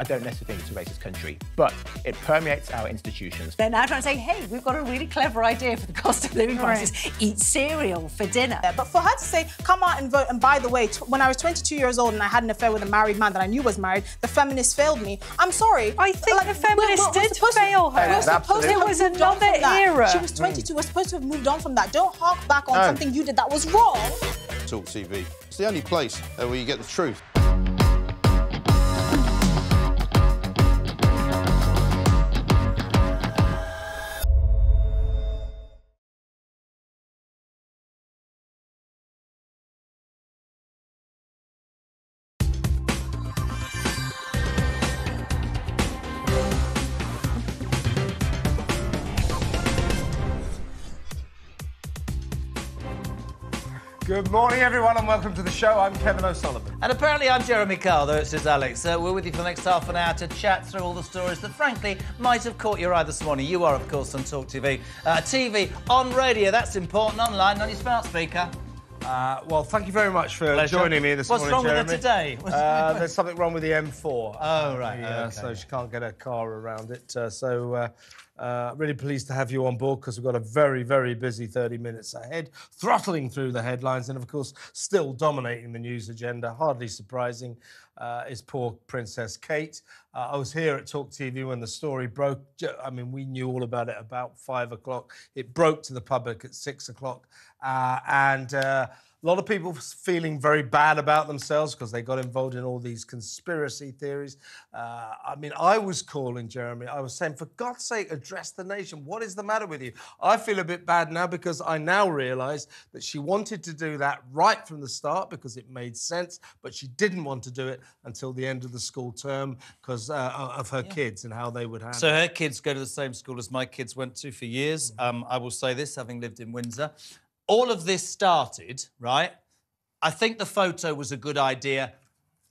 I don't necessarily think it's a racist country, but it permeates our institutions. They're now trying to say, hey, we've got a really clever idea for the cost of living crisis. Right. Eat cereal for dinner. Yeah, but for her to say, come out and vote, and by the way, when I was 22 years old and I had an affair with a married man that I knew was married, the feminists failed me. I'm sorry. I think like, the feminists did fail her. It was another era. She was 22. We're supposed to have moved on from that. Don't hark back on something you did that was wrong. Talk TV. It's the only place where you get the truth. Good morning, everyone, and welcome to the show. I'm Kevin O'Sullivan. And apparently I'm Jeremy Carl, though it's just Alex. We're with you for the next half an hour to chat through all the stories that, frankly, might have caught your eye this morning. You are, of course, on Talk TV. TV, on radio, that's important, online, on your smart speaker. Well, thank you very much for joining me this morning, Jeremy. What's wrong with her today? There's something wrong with the M4. Oh, right. Okay. So she can't get her car around it. Really pleased to have you on board because we've got a very, very busy 30 minutes ahead, throttling through the headlines and, of course, still dominating the news agenda. Hardly surprising is poor Princess Kate. I was here at Talk TV when the story broke. I mean, we knew all about it about 5 o'clock. It broke to the public at 6 o'clock. A lot of people feeling very bad about themselves because they got involved in all these conspiracy theories. I mean, I was calling Jeremy. I was saying, for God's sake, address the nation. What is the matter with you? I feel a bit bad now because I now realise that she wanted to do that right from the start because it made sense, but she didn't want to do it until the end of the school term because of her kids and how they would handle it. So her kids go to the same school as my kids went to for years. I will say this, having lived in Windsor. All of this started, right? I think the photo was a good idea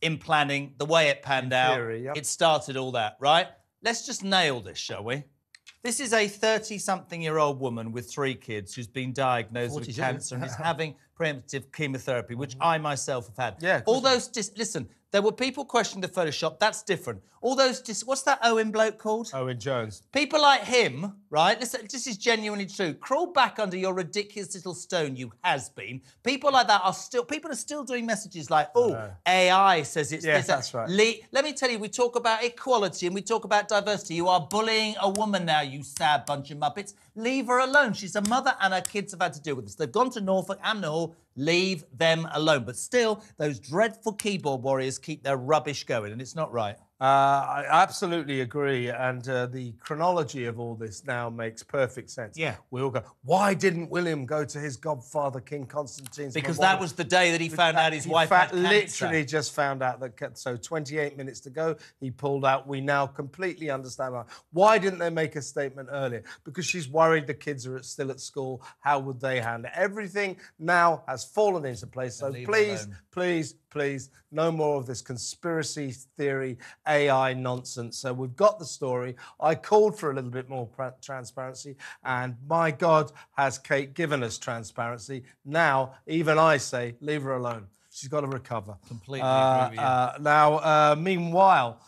in planning, the way it panned out. It started all that, right? Let's just nail this, shall we? This is a 30-something-year-old woman with 3 kids who's been diagnosed with cancer and is having preemptive chemotherapy, which I myself have had. Yeah. All those... Listen, there were people questioning the Photoshop. That's different. All those... What's that Owen bloke called? Owen Jones. People like him, right? Listen, this is genuinely true. Crawl back under your ridiculous little stone, you has-been. People like that are still... People are still doing messages like, oh, AI says it's... Yeah, that's right. Let me tell you, we talk about equality and we talk about diversity. You are bullying a woman now, you sad bunch of muppets. Leave her alone. She's a mother and her kids have had to deal with this. They've gone to Norfolk, Amner Hall. Leave them alone. But still, those dreadful keyboard warriors keep their rubbish going, and it's not right. I absolutely agree, and the chronology of all this now makes perfect sense. Yeah. We all go, why didn't William go to his godfather, King Constantine's... Because that was the day that he found out his wife had cancer. Literally just found out that... So 28 minutes to go, he pulled out. We now completely understand why didn't they make a statement earlier? Because she's worried the kids are still at school. How would they handle it? Everything now has fallen into place, so please, please... Please, no more of this conspiracy theory, AI nonsense. So we've got the story. I called for a little bit more transparency, and my God, has Kate given us transparency. Now, even I say, leave her alone. She's got to recover. Completely agree with you. Meanwhile...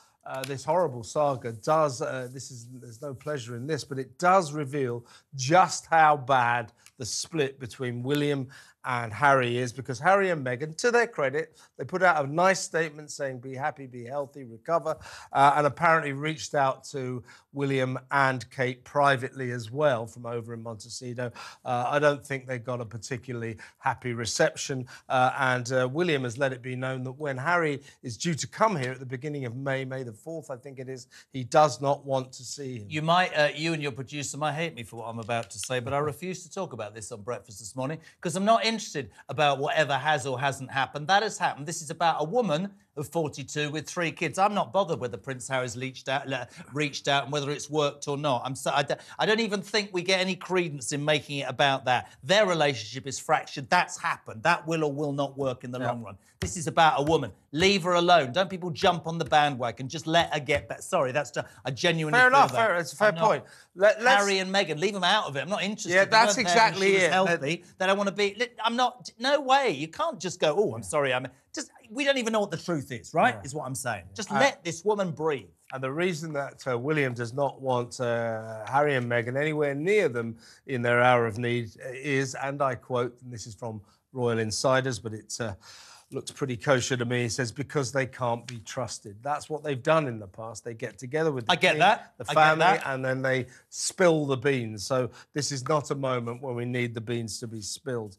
this horrible saga does, there's no pleasure in this, but it does reveal just how bad the split between William and Harry is, because Harry and Meghan, to their credit, they put out a nice statement saying, be happy, be healthy, recover, and apparently reached out to William and Kate privately as well from over in Montecito. I don't think they got a particularly happy reception, and William has let it be known that when Harry is due to come here at the beginning of May the 4th, I think it is, he does not want to see him. You might, you and your producer might hate me for what I'm about to say, but I refuse to talk about this on breakfast this morning because I'm not interested about whatever has or hasn't happened. That has happened. This is about a woman of 42 with 3 kids. I'm not bothered whether Prince Harry's reached out and whether it's worked or not. I don't even think we get any credence in making it about that. Their relationship is fractured. That's happened. That will or will not work in the long run. This is about a woman. Leave her alone. Don't people jump on the bandwagon. Just let her get back. Sorry, that's just... I genuinely feel that. Fair enough. It's a fair point. Harry and Meghan, leave them out of it. I'm not interested. Yeah, that's exactly it. Healthy. They don't want to be... I'm not... No way. You can't just go, oh, I'm sorry. We don't even know what the truth is, right? Yeah. Is what I'm saying. Just let this woman breathe. And the reason that William does not want Harry and Meghan anywhere near them in their hour of need is, and I quote, and this is from Royal Insiders, but it looks pretty kosher to me. It says, because they can't be trusted. That's what they've done in the past. They get together with the king, the family, and then they spill the beans. So this is not a moment when we need the beans to be spilled.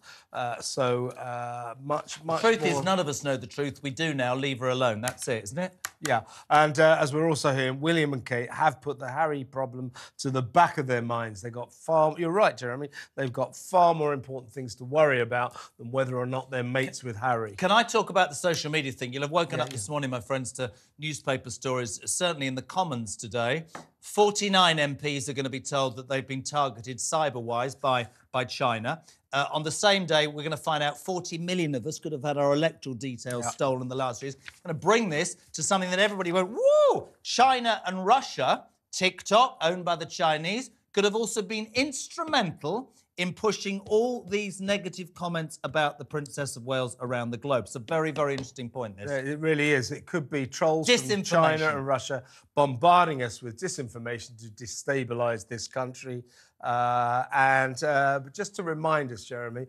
So much more... The truth is none of us know the truth. We do now. Leave her alone. That's it, isn't it? Yeah. And as we're also hearing, William and Kate have put the Harry problem to the back of their minds. They've got far... You're right, Jeremy. They've got far more important things to worry about than whether or not they're mates with Harry. Can I talk about the social media thing? You'll have woken up this morning, my friends, to newspaper stories, certainly in the Commons today. 49 MPs are going to be told that they've been targeted cyber-wise by China. On the same day, we're going to find out 40 million of us could have had our electoral details stolen in the last years. I'm going to bring this to something that everybody went, woo! China and Russia, TikTok, owned by the Chinese, could have also been instrumental in pushing all these negative comments about the Princess of Wales around the globe. It's a very, very interesting point, this. Yeah, it really is. It could be trolls from China and Russia bombarding us with disinformation to destabilise this country. But just to remind us, Jeremy,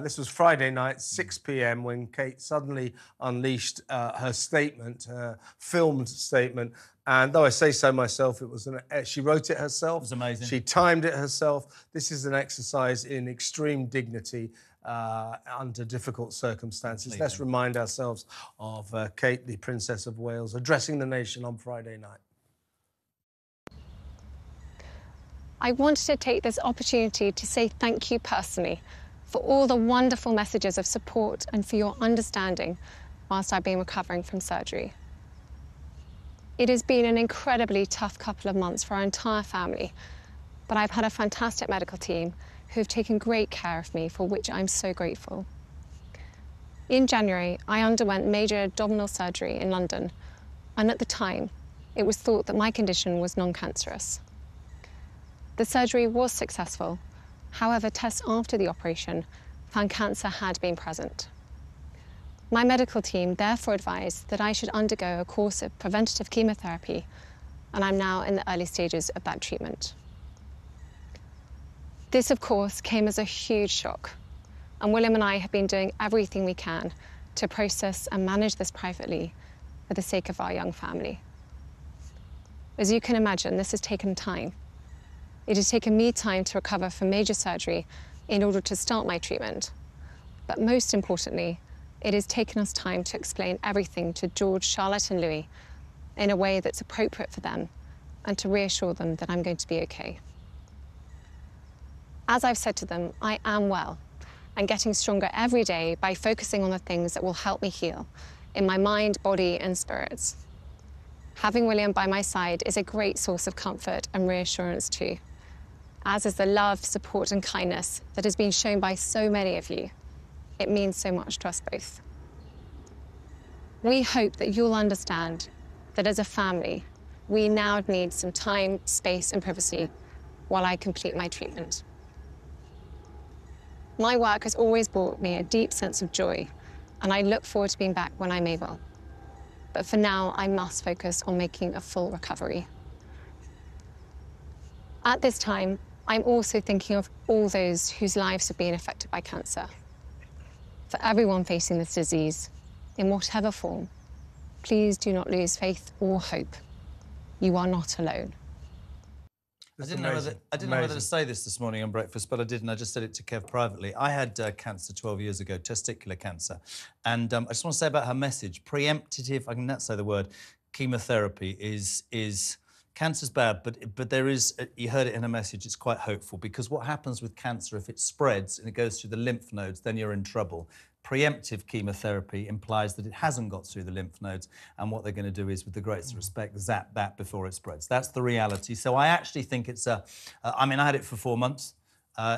this was Friday night, 6 p.m, when Kate suddenly unleashed her statement, her filmed statement. And though I say so myself, it was she wrote it herself. It was amazing. She timed it herself. This is an exercise in extreme dignity under difficult circumstances. Absolutely. Let's remind ourselves of Kate, the Princess of Wales, addressing the nation on Friday night. I wanted to take this opportunity to say thank you personally for all the wonderful messages of support and for your understanding whilst I've been recovering from surgery. It has been an incredibly tough couple of months for our entire family, but I've had a fantastic medical team who have taken great care of me, for which I'm so grateful. In January, I underwent major abdominal surgery in London, and at the time, it was thought that my condition was non-cancerous. The surgery was successful. However, tests after the operation found cancer had been present. My medical team therefore advised that I should undergo a course of preventative chemotherapy, and I'm now in the early stages of that treatment. This, of course, came as a huge shock, and William and I have been doing everything we can to process and manage this privately for the sake of our young family. As you can imagine, this has taken time. It has taken me time to recover from major surgery in order to start my treatment. But most importantly, it has taken us time to explain everything to George, Charlotte and Louis in a way that's appropriate for them and to reassure them that I'm going to be okay. As I've said to them, I am well and getting stronger every day by focusing on the things that will help me heal in my mind, body and spirits. Having William by my side is a great source of comfort and reassurance too, as is the love, support and kindness that has been shown by so many of you. It means so much to us both. We hope that you'll understand that as a family, we now need some time, space and privacy while I complete my treatment. My work has always brought me a deep sense of joy, and I look forward to being back when I'm able. But for now, I must focus on making a full recovery. At this time, I'm also thinking of all those whose lives have been affected by cancer. For everyone facing this disease, in whatever form, please do not lose faith or hope. You are not alone. I didn't know whether to say this morning on breakfast, but I did, and I just said it to Kev privately. I had cancer 12 years ago, testicular cancer. And I just want to say about her message, preemptive, I can not say the word, chemotherapy is cancer's bad, but there is, you heard it in a message, it's quite hopeful, because what happens with cancer, if it spreads and it goes through the lymph nodes, then you're in trouble. Preemptive chemotherapy implies that it hasn't got through the lymph nodes, and what they're going to do is, with the greatest respect, zap that before it spreads. That's the reality. So I actually think it's a... I mean, I had it for 4 months.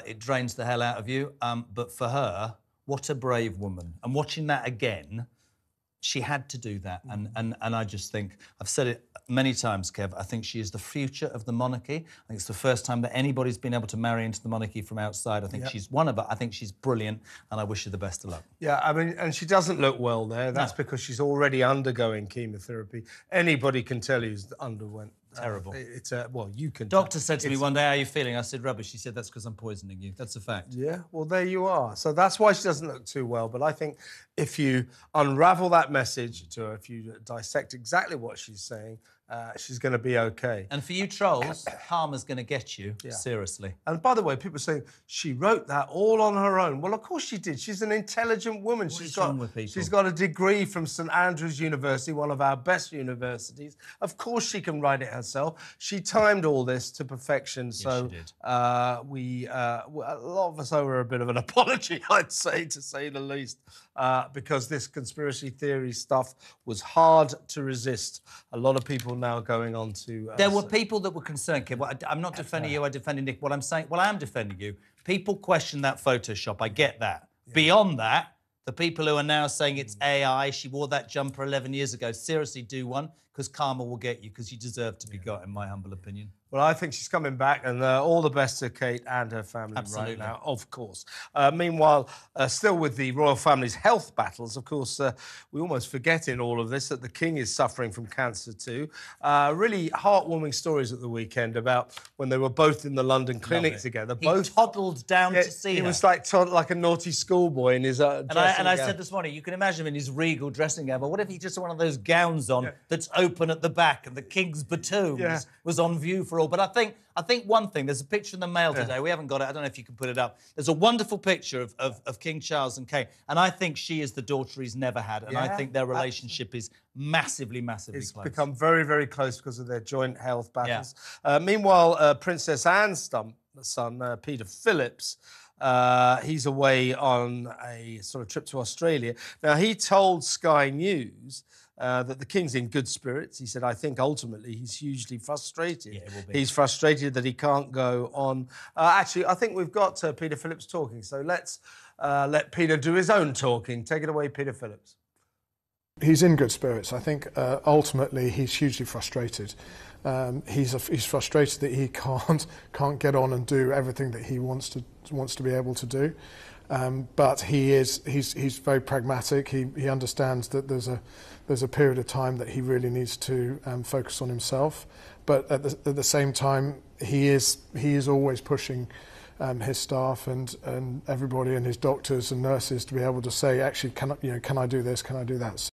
It drains the hell out of you. But for her, what a brave woman. And watching that again, She had to do that. And I just think, I've said it many times, Kev, I think she is the future of the monarchy. I think it's the first time that anybody's been able to marry into the monarchy from outside. I think she's one of her. I think she's brilliant, and I wish her the best of luck. Yeah, I mean, and she doesn't look well there. That's because she's already undergoing chemotherapy. Anybody can tell who's underwent. Terrible. It's well, you can. Doctor said to me one day, "How are you feeling?" I said, "Rubbish." She said, "That's because I'm poisoning you." That's a fact. Yeah. Well, there you are. So that's why she doesn't look too well. But I think if you unravel that message to her, if you dissect exactly what she's saying, she's going to be okay. And for you trolls, karma's going to get you, seriously. And by the way, people say she wrote that all on her own. Well, of course she did. She's an intelligent woman. What is wrong with people? She's got a degree from St Andrew's University, one of our best universities. Of course she can write it herself. She timed all this to perfection. Yes, so she did. A lot of us owe her a bit of an apology, I'd say, to say the least, because this conspiracy theory stuff was hard to resist. A lot of people now going on to... there were people that were concerned, Kev. Well, I'm not defending you, I'm defending Nick. What I'm saying... Well, I am defending you. People question that Photoshop. I get that. Yeah. Beyond that, the people who are now saying it's AI, she wore that jumper 11 years ago, seriously do one, because karma will get you, because you deserve to be got, in my humble opinion. Well, I think she's coming back, and all the best to Kate and her family right now, of course. Meanwhile, still with the royal family's health battles, of course, we almost forget in all of this that the king is suffering from cancer too. Really heartwarming stories at the weekend about when they were both in the London clinic together. Both toddled down to see her. He was like a naughty schoolboy in his dressing gown. And I said this morning, you can imagine him in his regal dressing gown, but what if he just had one of those gowns on that's open at the back and the king's batoon was on view for all. But I think one thing, there's a picture in the Mail today. We haven't got it. I don't know if you can put it up. There's a wonderful picture of King Charles and Kate. And I think she is the daughter he's never had. And I think their relationship is massively, massively close. It's become very, very close because of their joint health battles. Yeah. Meanwhile, Princess Anne's son, Peter Phillips, he's away on a sort of trip to Australia. Now, he told Sky News... that the king's in good spirits. He said, I think ultimately he's hugely frustrated. Yeah, it will be. He's frustrated that he can't go on. Actually, I think we've got Peter Phillips talking, so let's let Peter do his own talking. Take it away, Peter Phillips. He's in good spirits. I think ultimately he's hugely frustrated. He's frustrated that he can't get on and do everything that he wants to be able to do. But he's very pragmatic. He understands that there's a period of time that he really needs to focus on himself. But at the same time, he is always pushing his staff and everybody and his doctors and nurses to be able to say, actually, can I do this? Can I do that? So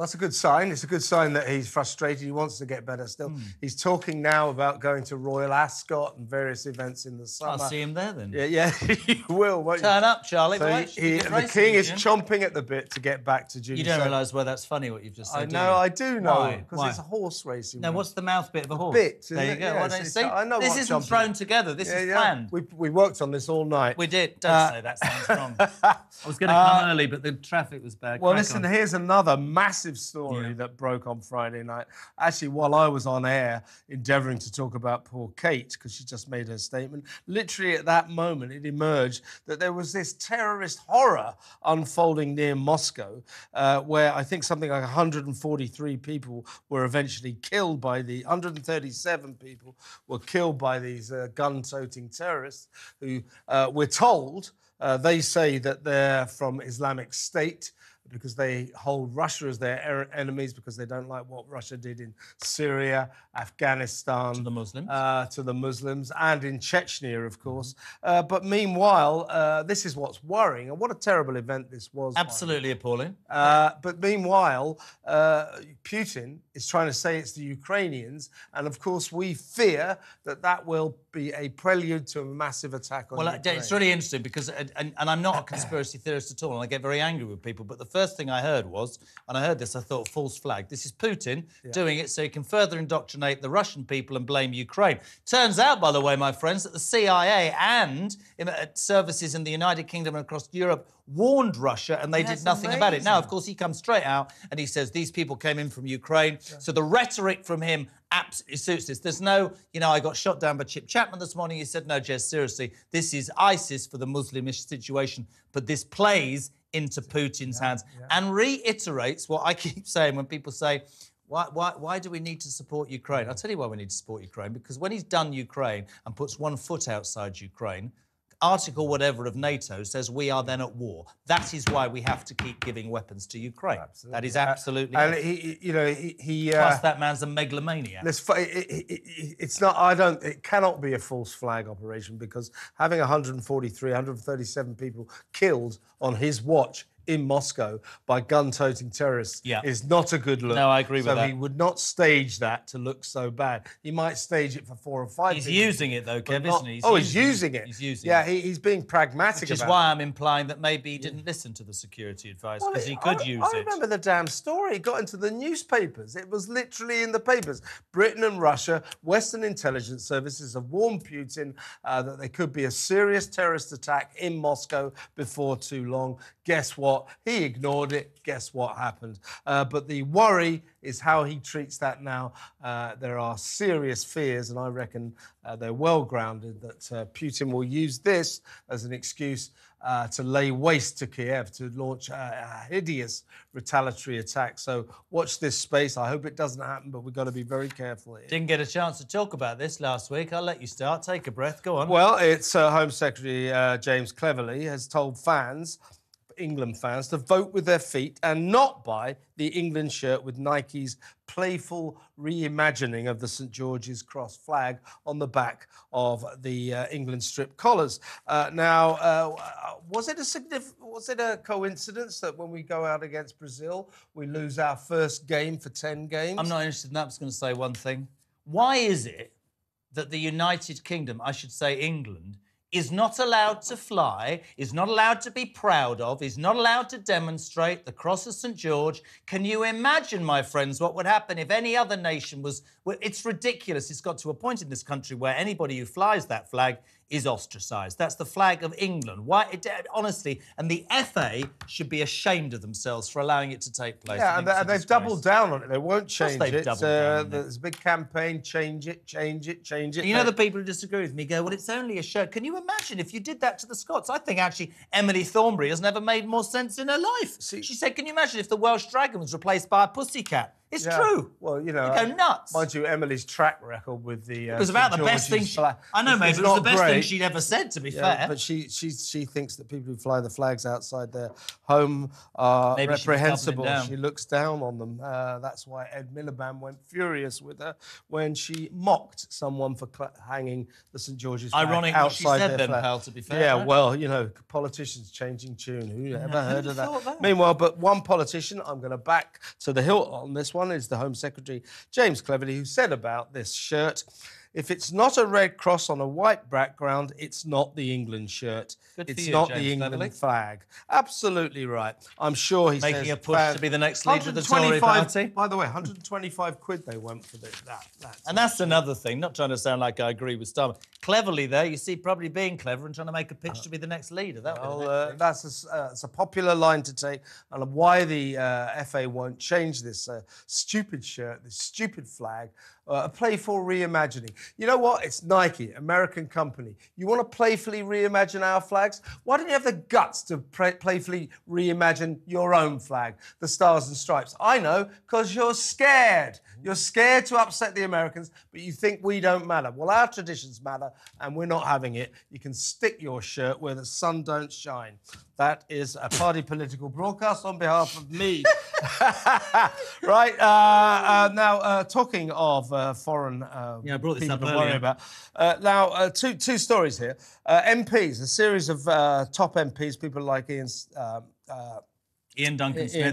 well, that's a good sign. It's a good sign that he's frustrated. He wants to get better still. He's talking now about going to Royal Ascot and various events in the summer. I'll see him there then. Yeah, you will, won't you? Turn up, Charlie. So the king is chomping at the bit to get back to June. You don't realise where that's funny, what you've just said, I do know. Because it's a horse racing. No, what's the mouth bit of a horse? Bit. There you go. Yeah, I know this isn't chomping. Thrown together. This is planned. We worked on this all night. We did. Don't say that. Sounds wrong. I was going to come early, but the traffic was bad. Well, listen, here's another massive story that broke on Friday night. Actually, while I was on air endeavouring to talk about poor Kate, because she just made her statement, literally at that moment it emerged that there was this terrorist horror unfolding near Moscow, where I think something like 143 people were eventually killed by 137 people were killed by these gun-toting terrorists who we're told, they say that they're from Islamic State, because they hold Russia as their enemies because they don't like what Russia did in Syria, Afghanistan... to the Muslims. To the Muslims, and in Chechnya, of course. But meanwhile, this is what's worrying, and what a terrible event this was. Absolutely appalling. But meanwhile, Putin is trying to say it's the Ukrainians, and, of course, we fear that that will be a prelude to a massive attack on Ukraine. Well, it's really interesting because... And I'm not a conspiracy theorist at all, and I get very angry with people, but the first thing I heard was, and I heard this, I thought, false flag. This is Putin doing it so he can further indoctrinate the Russian people and blame Ukraine. Turns out, by the way, my friends, that the CIA and services in the United Kingdom and across Europe warned Russia and they did nothing about it. Now, of course, he comes straight out and he says these people came in from Ukraine. Yeah. So the rhetoric from him absolutely suits this. There's no, I got shot down by Chip Chapman this morning. He said, no, Jess, seriously, this is ISIS for the Muslimish situation. But this plays into Putin's hands, and reiterates what I keep saying when people say, why do we need to support Ukraine? I'll tell you why we need to support Ukraine, because when he's done Ukraine and puts one foot outside Ukraine, article whatever of NATO says we are then at war. That is why we have to keep giving weapons to Ukraine. Absolutely. That is absolutely... Plus, that man's a megalomaniac. It's not... It cannot be a false flag operation, because having 143, 137 people killed on his watch in Moscow by gun-toting terrorists is not a good look. No, I agree with that. So he would not stage that to look so bad. He might stage it for 4 or 5 He's using it, though, Kev, isn't he? Oh, he's using it. He's using it. Yeah, he's being pragmatic about it. Which is why I'm implying that maybe he didn't listen to the security advice, because he could use it. I remember the damn story. It got into the newspapers. It was literally in the papers. Britain and Russia, Western intelligence services have warned Putin that there could be a serious terrorist attack in Moscow before too long. Guess what? He ignored it. Guess what happened? But the worry is how he treats that now. There are serious fears, and I reckon they're well-grounded, that Putin will use this as an excuse to lay waste to Kiev, to launch a hideous retaliatory attack. So watch this space. I hope it doesn't happen, but we've got to be very careful here. Didn't get a chance to talk about this last week. I'll let you start. Take a breath. Go on. Well, it's Home Secretary James Cleverly has told fans... England fans to vote with their feet and not buy the England shirt with Nike's playful reimagining of the St George's Cross flag on the back of the England strip collars. Was it a coincidence that when we go out against Brazil, we lose our first game for 10 games? I'm not interested in that. I'm just going to say one thing. Why is it that the United Kingdom, I should say England, is not allowed to fly, is not allowed to be proud of, is not allowed to demonstrate the Cross of St George? Can you imagine, my friends, what would happen if any other nation was... Well, it's ridiculous. It's got to a point in this country where anybody who flies that flag is ostracised. That's the flag of England. Why? Honestly, and the FA should be ashamed of themselves for allowing it to take place. Yeah, and they've doubled down on it. They won't change it. There's a big campaign, change it, change it, change it. You know the people who disagree with me go, well, it's only a shirt. Can you imagine if you did that to the Scots? I think, actually, Emily Thornberry has never made more sense in her life. See, she said, can you imagine if the Welsh dragon was replaced by a pussycat? It's true. Well, you know... You go nuts. Mind you, Emily's track record with the... it was about the best thing... I know, mate, it was the best thing she'd ever said, to be fair. But she thinks that people who fly the flags outside their home are reprehensible. She looks down on them. That's why Ed Miliband went furious with her when she mocked someone for hanging the St George's flag outside their flag. Ironic what she said then, pal, to be fair. Yeah, well, you know, politicians changing tune. Who ever heard of that? Meanwhile, but one politician, I'm going to back to the hilt on this one, is the Home Secretary, James Cleverly, who said about this shirt, if it's not a red cross on a white background, it's not the England shirt. Good it's for you, not James the England Cleverly. Flag. Absolutely right. I'm sure he's making a push to be the next leader of the Tory Party. By the way, 125 £125 they went for that. And that's another thing, not trying to sound like I agree with Starmer. Cleverly, there, you see, probably being clever and trying to make a pitch to be the next leader. That's a popular line to take, and why the FA won't change this stupid shirt, this stupid flag, a playful reimagining. You know what? It's Nike, American company. You want to playfully reimagine our flags? Why don't you have the guts to playfully reimagine your own flag, the Stars and Stripes? I know, because you're scared. You're scared to upset the Americans, but you think we don't matter. Well, our traditions matter, and we're not having it. You can stick your shirt where the sun don't shine. That is a party political broadcast on behalf of me. Right. Talking of foreign I brought this up to worry about. Two stories here. MPs, a series of top MPs, people like Ian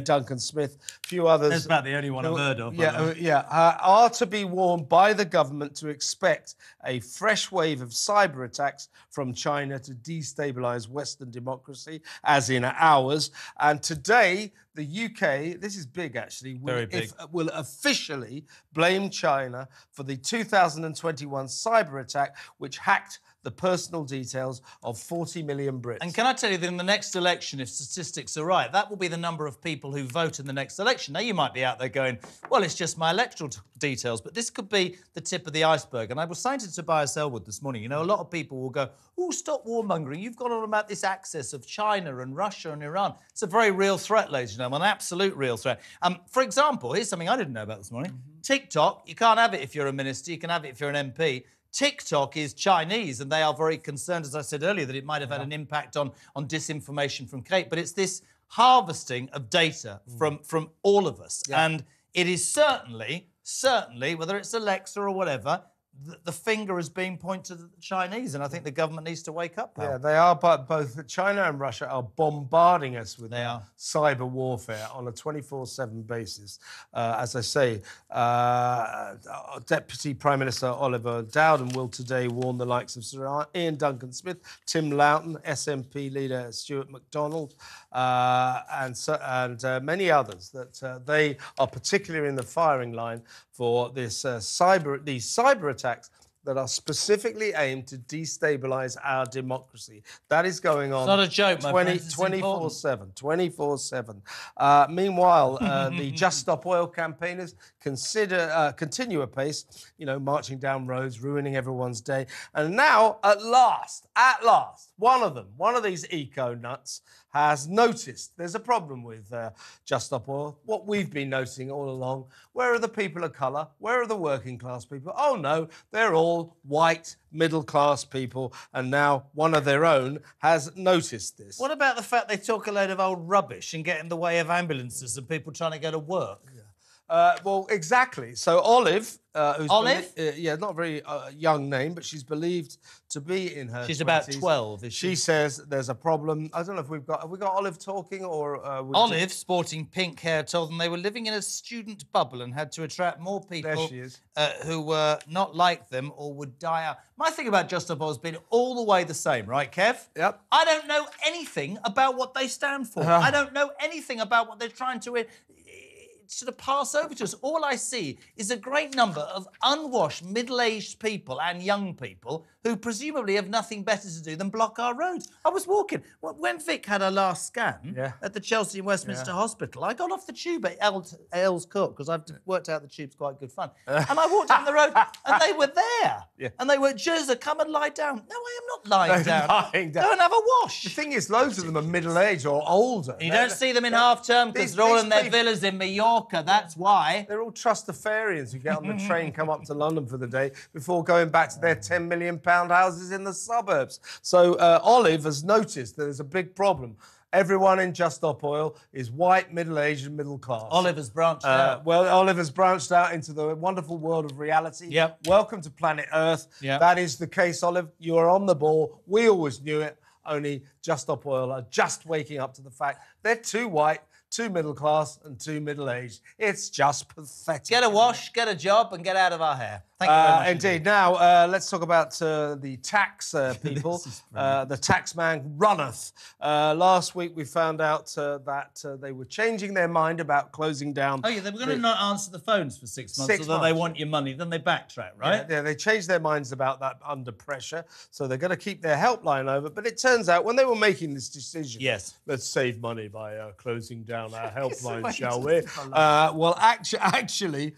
Duncan Smith, a few others. That's about the only one I've heard of. Are to be warned by the government to expect a fresh wave of cyber attacks from China to destabilise Western democracy, as in ours. And today, the UK, this is big actually, will officially blame China for the 2021 cyber attack which hacked the personal details of 40 million Brits. And can I tell you that in the next election, if statistics are right, that will be the number of people who vote in the next election. Now, you might be out there going, well, it's just my electoral details, but this could be the tip of the iceberg. And I was saying to Tobias Elwood this morning, you know, a lot of people will go, oh, stop warmongering. You've got on about this axis of China and Russia and Iran. It's a very real threat, ladies and gentlemen, an absolute real threat. For example, here's something I didn't know about this morning. TikTok, you can't have it if you're a minister, you can have it if you're an MP. TikTok is Chinese, and they are very concerned, as I said earlier, that it might have had an impact on disinformation from Kate. But it's this harvesting of data from all of us. Yeah. And it is certainly, whether it's Alexa or whatever, the finger is being pointed at the Chinese, and I think the government needs to wake up. Yeah, they are, but both China and Russia are bombarding us with cyber warfare on a 24/7 basis. As I say, Deputy Prime Minister Oliver Dowden will today warn the likes of Sir Ian Duncan Smith, Tim Loughton, SNP leader Stuart MacDonald, and many others that they are particularly in the firing line for this these cyber attacks that are specifically aimed to destabilise our democracy. That is going on. It's not a joke, my friend. 24/7. Meanwhile, the Just Stop Oil campaigners continue apace, you know, marching down roads, ruining everyone's day. And now, at last, one of these eco nuts has noticed there's a problem with Just Stop Oil. What we've been noticing all along, where are the people of colour? Where are the working class people? Oh, no, they're all white, middle-class people, and now one of their own has noticed this. What about the fact they talk a load of old rubbish and get in the way of ambulances and people trying to go to work? Yeah. Well, exactly. So Olive, who's not a very young name, but she's believed to be in her. She's 20s. About 12. Is she? She says there's a problem. I don't know if we've got. Have we got Olive talking or Olive, sporting pink hair, told them they were living in a student bubble and had to attract more people. There she is. Who were not like them or would die out. My thing about Just Stop Oil has been all the way the same, right, Kev? Yep. I don't know anything about what they stand for. I don't know anything about what they're trying to. Sort of pass over to us. All I see is a great number of unwashed, middle-aged people and young people who presumably have nothing better to do than block our roads. I was walking. When Vic had her last scan at the Chelsea and Westminster Hospital, I got off the tube at Earl's Court because I've worked out the tube's quite good fun. And I walked down the road and they were there. Yeah. And they were, Jerza, come and lie down. No, I am not lying down. Go and have a wash. The thing is, loads of them are middle-aged or older. You don't see them in half-term because they're all in their villas in Mallorca. That's why. They're all trustafarians who get on the train, come up to London for the day before going back to their £10 million houses in the suburbs. So Olive has noticed that there's a big problem. Everyone in Just Stop Oil is white, middle-aged and middle-class. Olive has branched out. Well, Olive has branched out into the wonderful world of reality. Yep. Welcome to planet Earth. Yep. That is the case, Olive. You are on the ball. We always knew it. Only Just Stop Oil are just waking up to the fact they're too white, too middle-class and too middle-aged. It's just pathetic. Get a wash, get a job, and get out of our hair. Thank you very much. Indeed. Now, let's talk about the tax people. The tax man runneth. Last week, we found out that they were changing their mind about closing down... Oh, yeah, they were going to not answer the phones for 6 months, although they want your money. Then they backtrack, right? Yeah, they changed their minds about that under pressure, so they're going to keep their helpline over. But it turns out, when they were making this decision... Yes. Let's save money by closing down our helpline, shall we? Well, actually,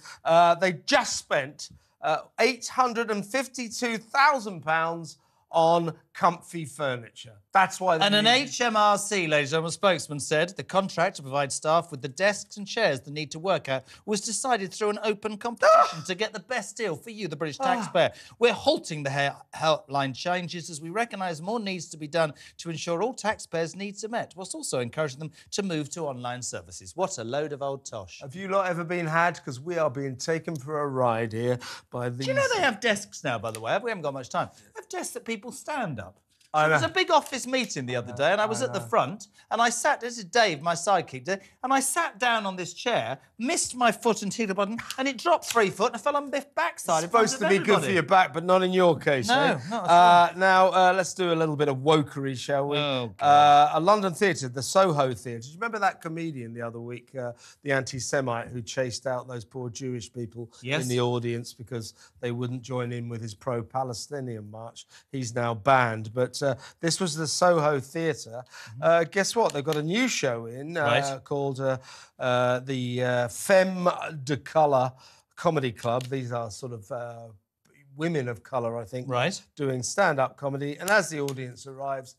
they just spent £852,000 on comfy furniture. That's why... And an HMRC, ladies and gentlemen, spokesman said the contract to provide staff with the desks and chairs they need to work at was decided through an open competition to get the best deal for you, the British taxpayer. We're halting the helpline changes as we recognise more needs to be done to ensure all taxpayers' needs are met, whilst also encouraging them to move to online services. What a load of old tosh. Have you lot ever been had? Because we are being taken for a ride here by these... Do you know they have desks now, by the way? We haven't got much time. They have desks that people stand up. There was a big office meeting the other day, and I was at the front, and I sat, this is Dave, my sidekick, and I sat down on this chair, missed my foot and teeter button, and it dropped 3 foot, and I fell on Biff's backside. It's supposed to be good for your back, but not in your case, eh? No, not at all. Now, let's do a little bit of wokery, shall we? Oh, a London theatre, the Soho Theatre. Do you remember that comedian the other week, the anti-Semite who chased out those poor Jewish people in the audience because they wouldn't join in with his pro-Palestinian march? He's now banned, but this was the Soho Theatre. Guess what? They've got a new show in called the Femme de Colour Comedy Club. These are sort of women of colour, I think, doing stand-up comedy. And as the audience arrives,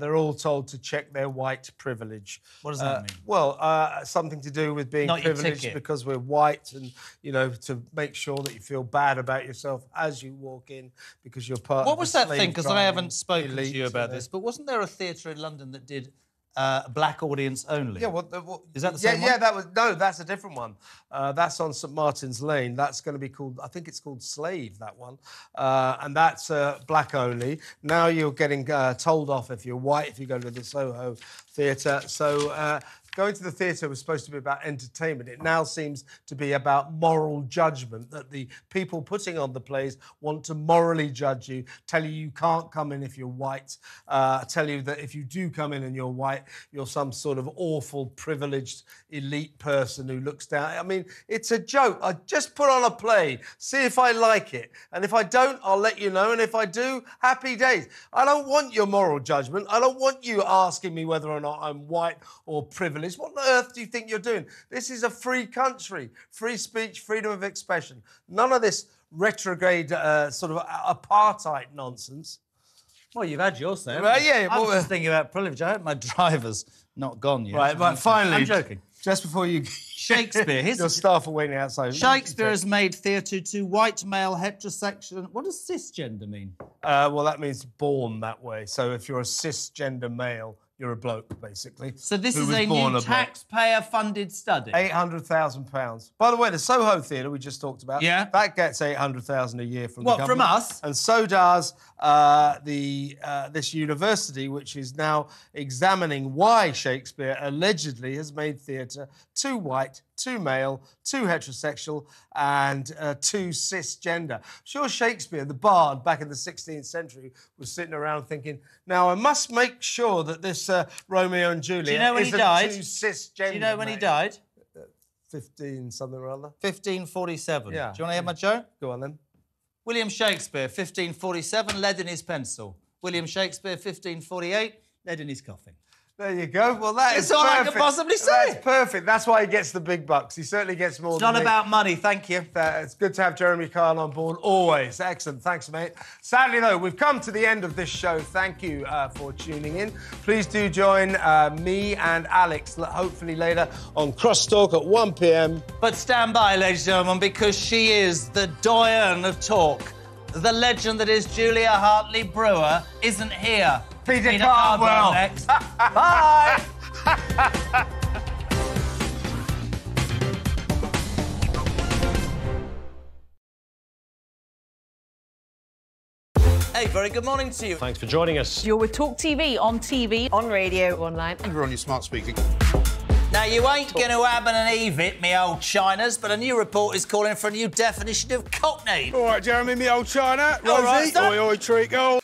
they're all told to check their white privilege. What does that mean? Well, something to do with being privileged because we're white, and, you know, to make sure that you feel bad about yourself as you walk in because you're part of the slave. What was that thing? Because I haven't spoken to you about this, but wasn't there a theatre in London that did black audience only? Yeah, well, is that the same one? Yeah, that was... No, that's a different one. That's on St Martin's Lane. That's going to be called... I think it's called Slave, that one. And that's black only. Now you're getting told off if you're white, if you go to the Soho Theatre. So... going to the theatre was supposed to be about entertainment. It now seems to be about moral judgment, that the people putting on the plays want to morally judge you, tell you you can't come in if you're white, tell you that if you do come in and you're white, you're some sort of awful, privileged, elite person who looks down. I mean, it's a joke. I just put on a play, see if I like it. And if I don't, I'll let you know. And if I do, happy days. I don't want your moral judgment. I don't want you asking me whether or not I'm white or privileged. What on earth do you think you're doing? This is a free country. Free speech, freedom of expression. None of this retrograde sort of apartheid nonsense. Well, you've had your say. Yeah, I was just thinking about privilege. I hope my driver's not gone yet. Right, but finally... I'm joking. Just before you... Shakespeare... your staff are waiting outside. Shakespeare has made theatre to white male heterosexual... What does cisgender mean? Well, that means born that way. So if you're a cisgender male... You're a bloke, basically. So this is a new taxpayer-funded study. £800,000. By the way, the Soho Theatre we just talked about, that gets £800,000 a year from the government. From us? And so does this university, which is now examining why Shakespeare allegedly has made theatre too white, too male, too heterosexual, and too cisgender. Sure, Shakespeare, the bard, back in the 16th century, was sitting around thinking, now I must make sure that this Romeo and Juliet isn't too cisgender. Do you know when he died? 15 something or other. 1547. Yeah. Do you want to hear my joke? Go on, then. William Shakespeare, 1547, lead in his pencil. William Shakespeare, 1548, lead in his coffin. There you go. Well, that's all I could possibly say. That's perfect. That's why he gets the big bucks. He certainly gets more than me. It's not about money, thank you. It's good to have Jeremy Carl on board, always. Excellent. Thanks, mate. Sadly, though, we've come to the end of this show. Thank you for tuning in. Please do join me and Alex, hopefully later, on Crosstalk at 1 p.m. But stand by, ladies and gentlemen, because she is the doyen of talk. The legend that is Julia Hartley Brewer isn't here. Peter Carwell next. Bye! Hey, very good morning to you. Thanks for joining us. You're with Talk TV, on TV, on radio, online. And we're on your smart speaker. Now, you ain't going to happen and Eve it, me old Chinas, but a new report is calling for a new definition of cockney. All right, Jeremy, me old China. Rosie. All right, oi, oi, treacle.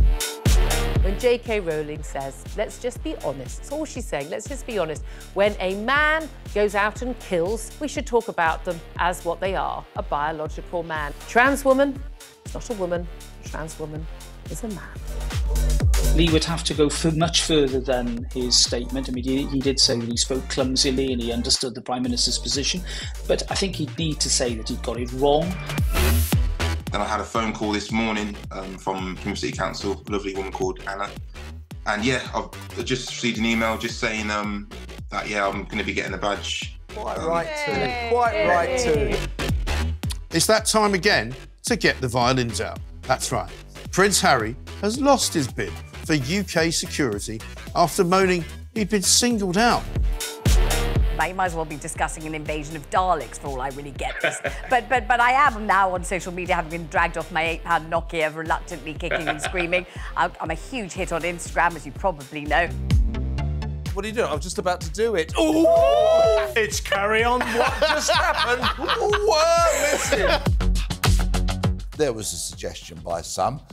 When J.K. Rowling says, let's just be honest, that's all she's saying, let's just be honest. When a man goes out and kills, we should talk about them as what they are, a biological man. Trans woman is not a woman, trans woman is a man. Lee would have to go much further than his statement. I mean, he did say that he spoke clumsily and he understood the Prime Minister's position, but I think he'd need to say that he'd got it wrong. Then I had a phone call this morning from Plymouth City Council, a lovely woman called Anna. And yeah, I've just received an email just saying that, yeah, I'm going to be getting a badge. Quite right too. Quite right too. It's that time again to get the violins out. That's right. Prince Harry has lost his bid for UK security after moaning he'd been singled out. I might as well be discussing an invasion of Daleks for all I really get this. But I am now on social media, having been dragged off my £8 Nokia, reluctantly kicking and screaming. I'm a huge hit on Instagram, as you probably know. What are you doing? I'm just about to do it. Ooh! It's carry on. What just happened? We're missing. There was a suggestion by some